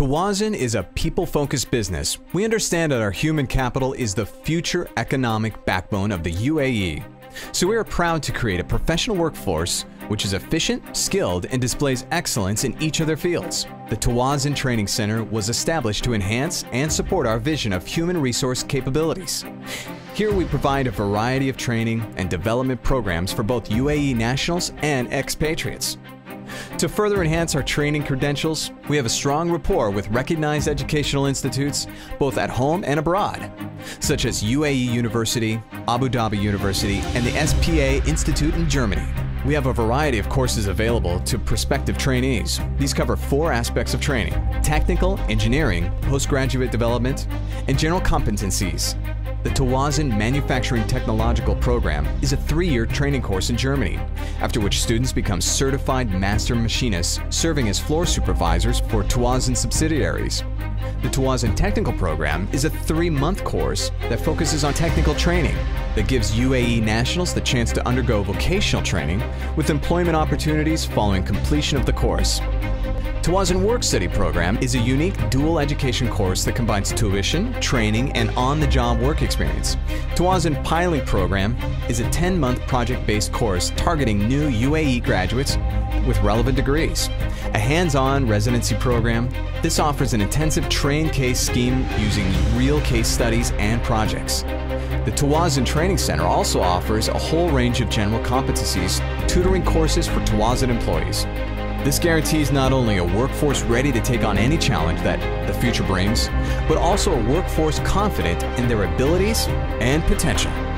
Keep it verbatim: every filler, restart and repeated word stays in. Tawazun is a people-focused business. We understand that our human capital is the future economic backbone of the U A E. So we are proud to create a professional workforce which is efficient, skilled, and displays excellence in each of their fields. The Tawazun Training Center was established to enhance and support our vision of human resource capabilities. Here we provide a variety of training and development programs for both U A E nationals and expatriates. To further enhance our training credentials, we have a strong rapport with recognized educational institutes, both at home and abroad, such as U A E University, Abu Dhabi University, and the S P A Institute in Germany. We have a variety of courses available to prospective trainees. These cover four aspects of training: technical, engineering, postgraduate development, and general competencies. The Tawazun Manufacturing Technological Program is a three-year training course in Germany, after which students become certified master machinists, serving as floor supervisors for Tawazun subsidiaries. The Tawazun Technical Program is a three-month course that focuses on technical training that gives U A E nationals the chance to undergo vocational training with employment opportunities following completion of the course. Tawazun Work Study Program is a unique dual education course that combines tuition, training, and on-the-job work experience. Tawazun Piling Program is a ten-month project-based course targeting new U A E graduates with relevant degrees. A hands-on residency program, this offers an intensive train case scheme using real case studies and projects. The Tawazun Training Center also offers a whole range of general competencies, tutoring courses for Tawazun employees. This guarantees not only a workforce ready to take on any challenge that the future brings, but also a workforce confident in their abilities and potential.